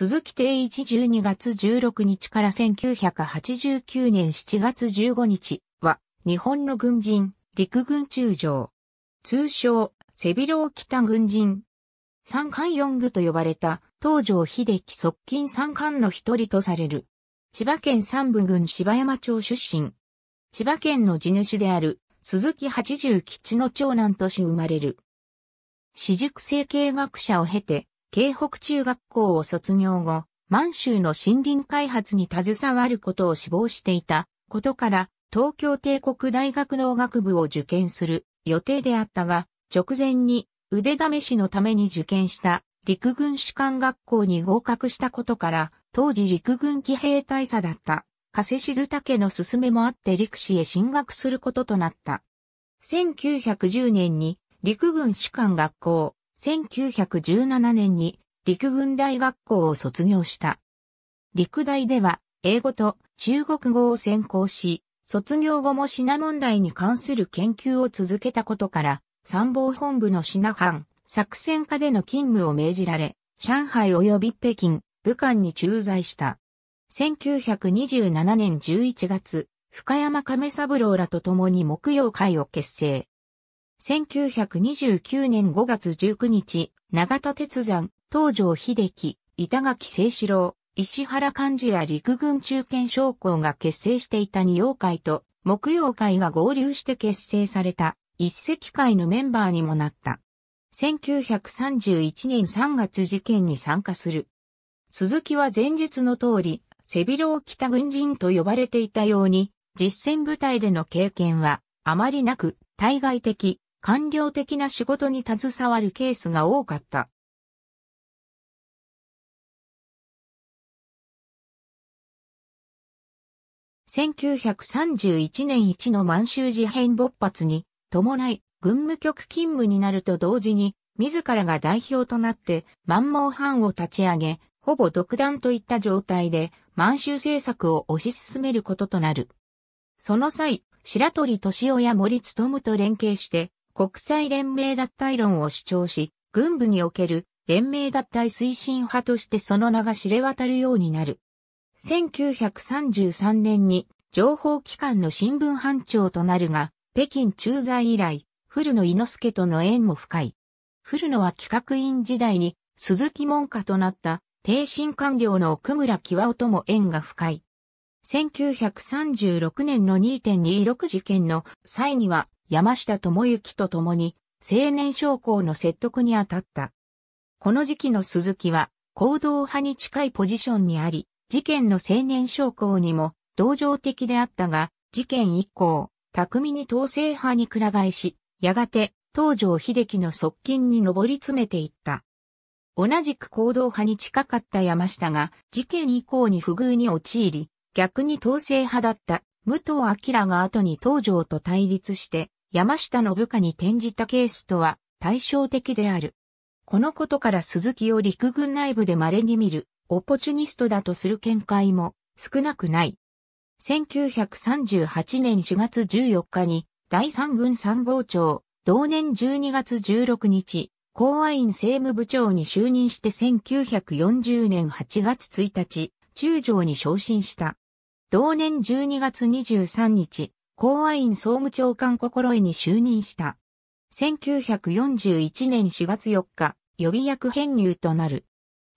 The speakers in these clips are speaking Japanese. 鈴木貞一12月16日から1989年7月15日は日本の軍人、陸軍中将。通称、背広を着た軍人。三冠四愚と呼ばれた東条英機側近三冠の一人とされる。千葉県山武郡柴山町出身。千葉県の地主である鈴木八十吉の長男とし生まれる。私塾政経学者を経て、京北中学校を卒業後、満州の森林開発に携わることを志望していたことから、東京帝国大学農学部を受験する予定であったが、直前に腕試しのために受験した陸軍士官学校に合格したことから、当時陸軍騎兵大佐だった加瀬静武の勧めもあって陸士へ進学することとなった。1910年に陸軍士官学校、1917年に陸軍大学校を卒業した。陸大では英語と中国語を専攻し、卒業後も品問題に関する研究を続けたことから、参謀本部の品班、作戦課での勤務を命じられ、上海及び北京、武漢に駐在した。1927年11月、深山亀三郎らと共に木曜会を結成。1929年5月19日、永田鉄山、東条英機、板垣征四郎、石原莞爾ら陸軍中堅将校が結成していた二曜会と木曜会が合流して結成された一石会のメンバーにもなった。1931年3月事件に参加する。鈴木は前述の通り、背広を着た軍人と呼ばれていたように、実戦部隊での経験はあまりなく、対外的、官僚的な仕事に携わるケースが多かった。1931年1の満州事変勃発に伴い軍務局勤務になると同時に自らが代表となって満蒙藩を立ち上げ、ほぼ独断といった状態で満州政策を推し進めることとなる。その際、白鳥俊夫や森勉と連携して国際連盟脱退論を主張し、軍部における連盟脱退推進派としてその名が知れ渡るようになる。1933年に情報機関の新聞班長となるが、北京駐在以来、古野伊之助との縁も深い。古野は企画院時代に鈴木門下となった逓信官僚の奥村喜和夫とも縁が深い。1936年の 2.26 事件の際には山下智之と共に青年将校の説得に当たった。この時期の鈴木は行動派に近いポジションにあり、事件の青年将校にも同情的であったが、事件以降、巧みに統制派にくら替えし、やがて東条英機の側近に上り詰めていった。同じく行動派に近かった山下が、事件以降に不遇に陥り、逆に統制派だった武藤彰が後に東条と対立して、山下の部下に転じたケースとは対照的である。このことから鈴木を陸軍内部で稀に見る。オポチュニストだとする見解も少なくない。1938年4月14日に第三軍参謀長、同年12月16日、公安院政務部長に就任して1940年8月1日、中将に昇進した。同年12月23日、公安院総務長官心得に就任した。1941年4月4日、予備役編入となる。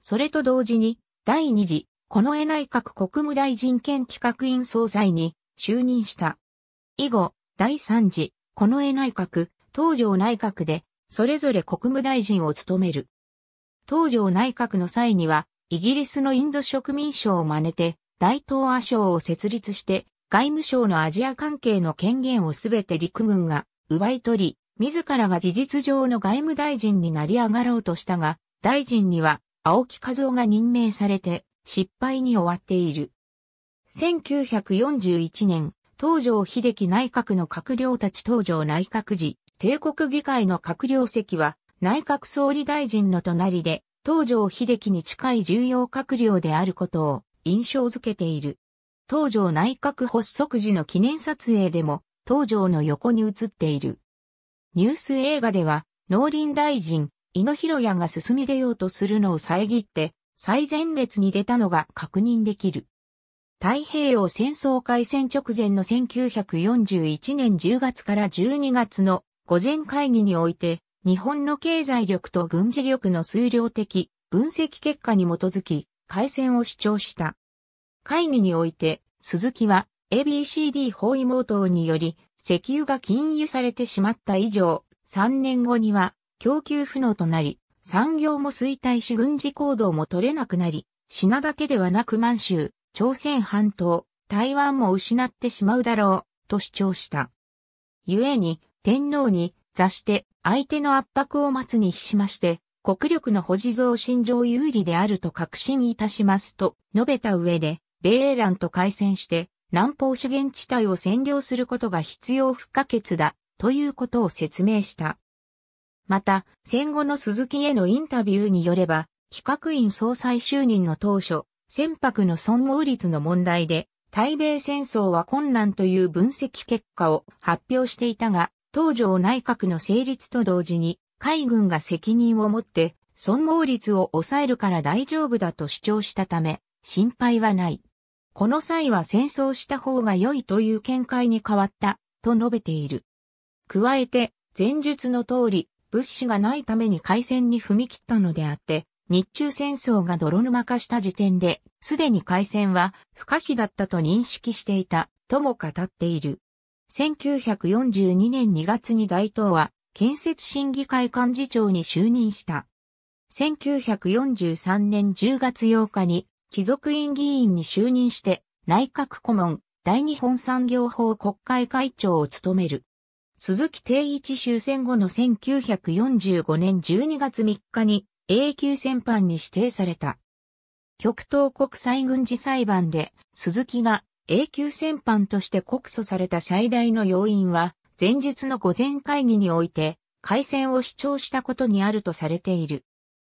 それと同時に、第二次、近衛内閣国務大臣兼企画院総裁に就任した。以後、第三次、近衛内閣、東条内閣で、それぞれ国務大臣を務める。東条内閣の際には、イギリスのインド植民省を真似て、大東亜省を設立して、外務省のアジア関係の権限をすべて陸軍が奪い取り、自らが事実上の外務大臣になり上がろうとしたが、大臣には、青木和夫が任命されて失敗に終わっている。1941年、東条英機内閣の閣僚たち東条内閣時、帝国議会の閣僚席は内閣総理大臣の隣で東条英機に近い重要閣僚であることを印象づけている。東条内閣発足時の記念撮影でも東条の横に写っている。ニュース映画では農林大臣、井野博也が進み出ようとするのを遮って、最前列に出たのが確認できる。太平洋戦争開戦直前の1941年10月から12月の御前会議において、日本の経済力と軍事力の数量的分析結果に基づき、開戦を主張した。会議において、鈴木は ABCD 包囲網等により、石油が禁輸されてしまった以上、3年後には供給不能となり、産業も衰退し軍事行動も取れなくなり、品だけではなく満州、朝鮮半島、台湾も失ってしまうだろう、と主張した。故に、天皇に座して相手の圧迫を待つに比しまして、国力の保持増進上有利であると確信いたしますと述べた上で、米英蘭と開戦して、南方資源地帯を占領することが必要不可欠だ、ということを説明した。また、戦後の鈴木へのインタビューによれば、企画院総裁就任の当初、船舶の損耗率の問題で、対米戦争は困難という分析結果を発表していたが、東条内閣の成立と同時に、海軍が責任を持って、損耗率を抑えるから大丈夫だと主張したため、心配はない。この際は戦争した方が良いという見解に変わった、と述べている。加えて、前述の通り、物資がないために開戦に踏み切ったのであって、日中戦争が泥沼化した時点で、すでに開戦は不可避だったと認識していた、とも語っている。1942年2月に大東亜建設審議会幹事長に就任した。1943年10月8日に、貴族院議員に就任して、内閣顧問、大日本産業報国会会長を務める。鈴木定一終戦後の1945年12月3日にA級戦犯に指定された。極東国際軍事裁判で鈴木がA級戦犯として告訴された最大の要因は前述の御前会議において開戦を主張したことにあるとされている。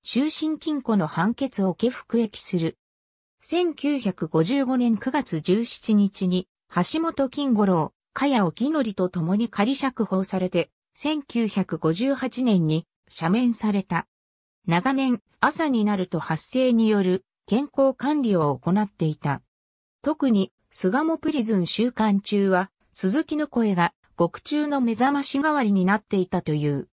終身禁錮の判決を受け服役する。1955年9月17日に橋本金五郎、茅尾紀則と共に仮釈放されて、1958年に赦免された。長年、朝になると発生による健康管理を行っていた。特に、巣鴨プリズン収監中は、鈴木の声が獄中の目覚まし代わりになっていたという。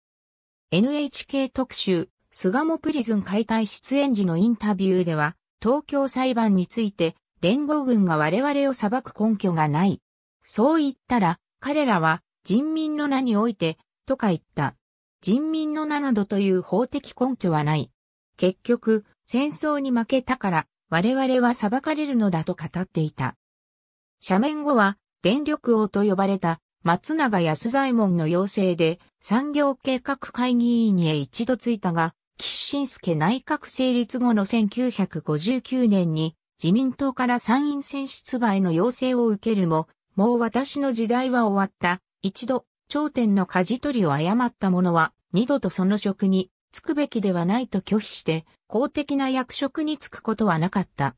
NHK 特集、巣鴨プリズン解体出演時のインタビューでは、東京裁判について、連合軍が我々を裁く根拠がない。そう言ったら、彼らは人民の名において、とか言った。人民の名などという法的根拠はない。結局、戦争に負けたから、我々は裁かれるのだと語っていた。赦免後は、電力王と呼ばれた松永安左衛門の要請で、産業計画会議員へ一度ついたが、岸信介内閣成立後の1959年に、自民党から参院選出馬への要請を受けるも、もう私の時代は終わった。一度、頂点の舵取りを誤った者は、二度とその職に就くべきではないと拒否して、公的な役職に就くことはなかった。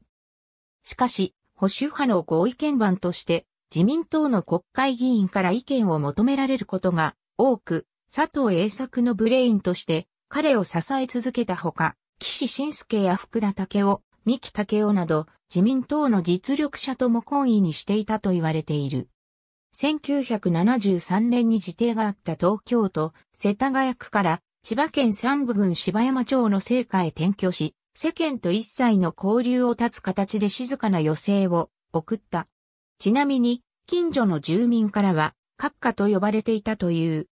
しかし、保守派のご意見番として、自民党の国会議員から意見を求められることが多く、佐藤栄作のブレインとして、彼を支え続けたほか、岸信介や福田赳夫、三木武夫など、自民党の実力者とも懇意にしていたと言われている。1973年に自邸があった東京都世田谷区から千葉県山武郡柴山町の生家へ転居し、世間と一切の交流を断つ形で静かな余生を送った。ちなみに、近所の住民からは、閣下と呼ばれていたという。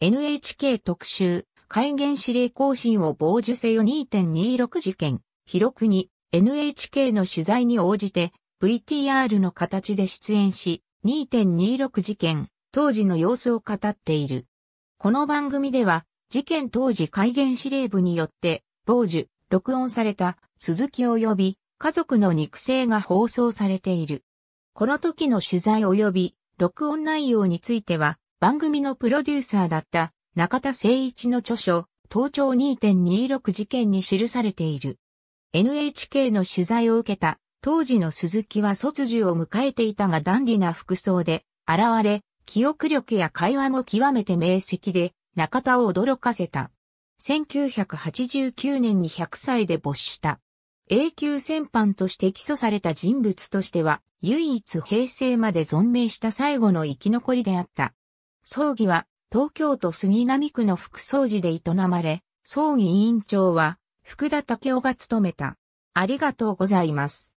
NHK 特集、戒厳指令更新を傍受せよ 2.26 事件、広くに。NHK の取材に応じて VTR の形で出演し 2.26 事件当時の様子を語っている。この番組では事件当時戒厳指令部によって傍受、録音された鈴木及び家族の肉声が放送されている。この時の取材及び録音内容については番組のプロデューサーだった中田誠一の著書盗聴 2.26 事件に記されている。NHK の取材を受けた当時の鈴木は卒寿を迎えていたがダンディな服装で現れ、記憶力や会話も極めて明晰で中田を驚かせた。1989年に100歳で没した。A級戦犯として起訴された人物としては、唯一平成まで存命した最後の生き残りであった。葬儀は、東京都杉並区の副葬儀で営まれ、葬儀委員長は、福田赳夫が務めた。ありがとうございます。